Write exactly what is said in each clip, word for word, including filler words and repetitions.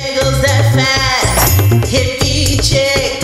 Niggles that fat hippie chick.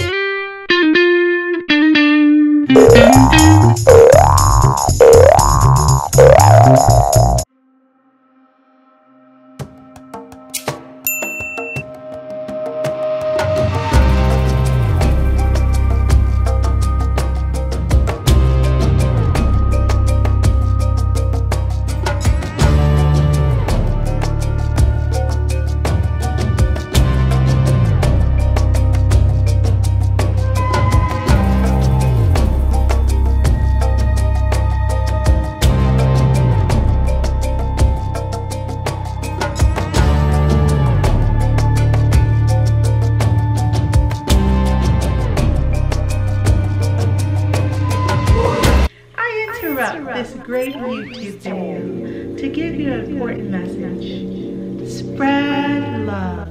This great YouTube video to give you an important message. Spread love.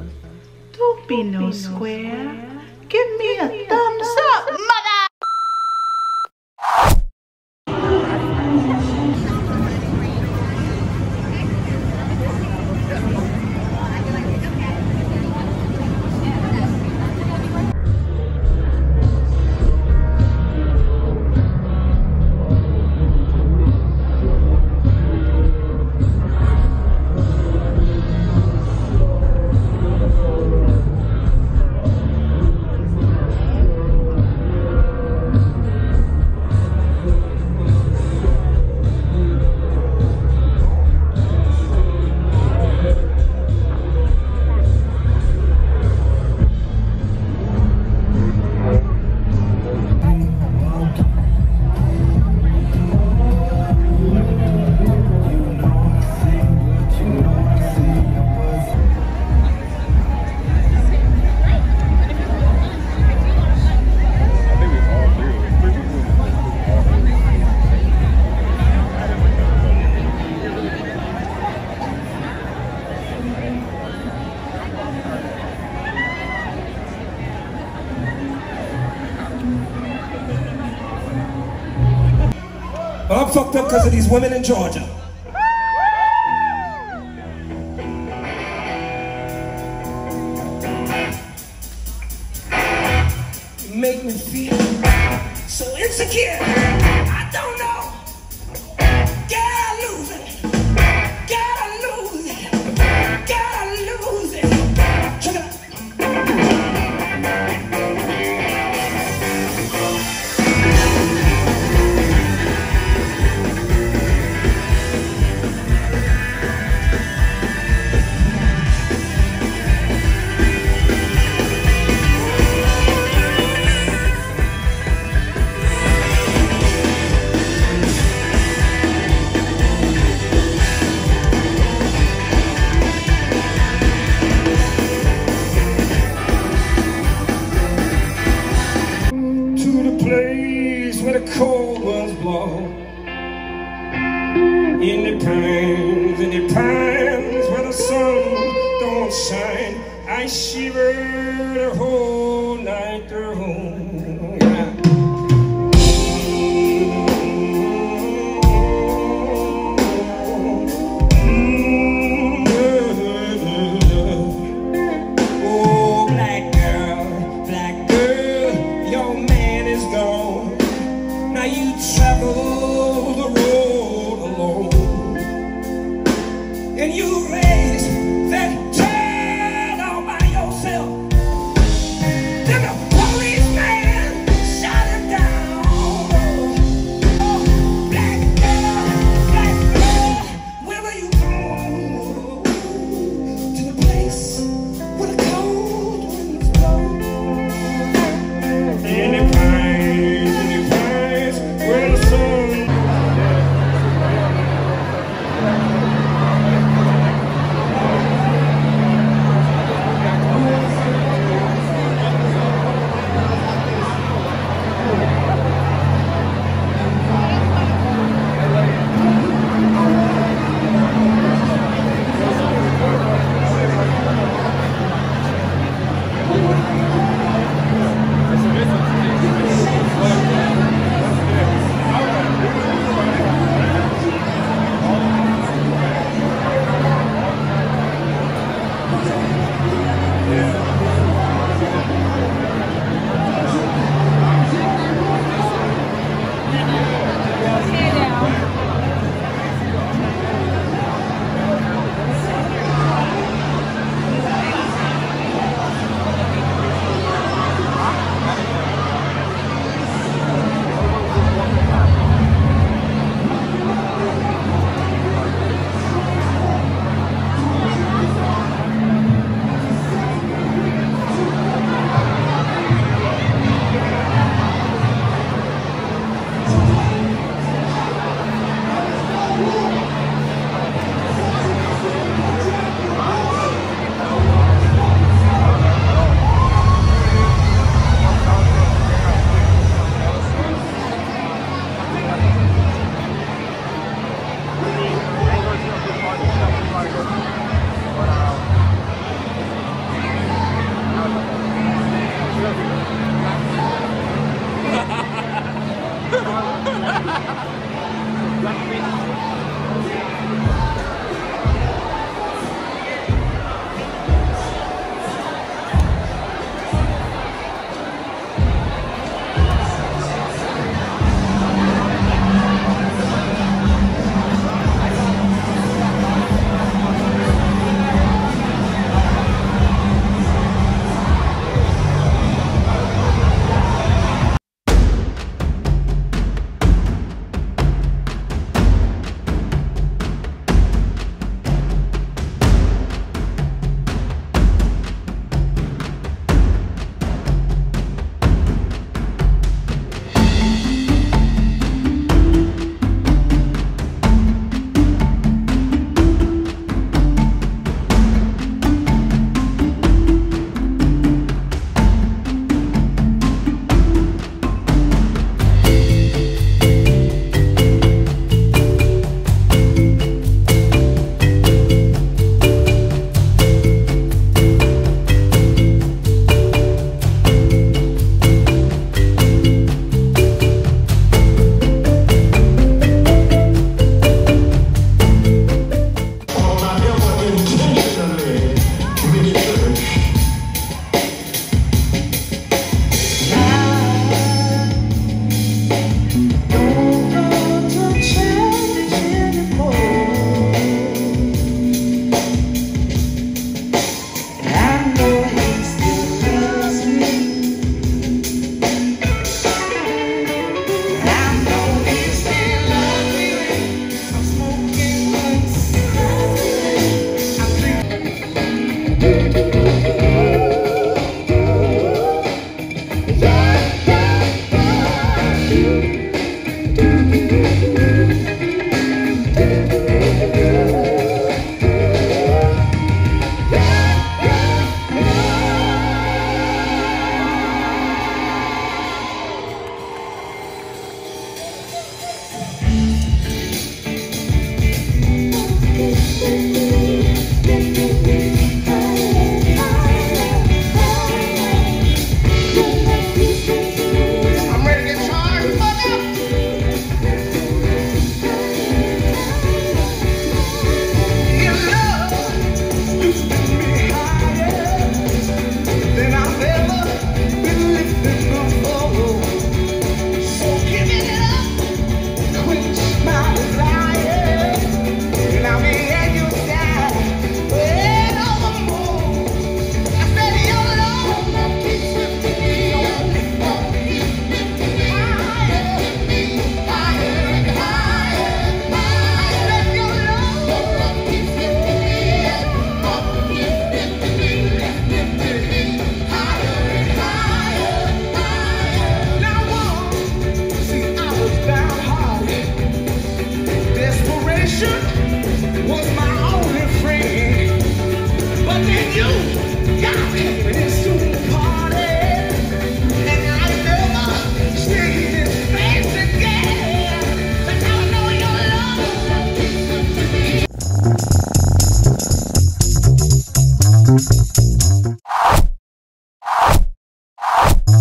Don't be no square. Give me a thumbs up, mother! I'm fucked up because of these women in Georgia. You make me feel so insecure. I don't know. Gotta lose it. Gotta lose it. Gotta lose it. Check it out. In the pines, in the pines where the sun don't shine, I shiver the whole night through.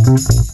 We'll be right back.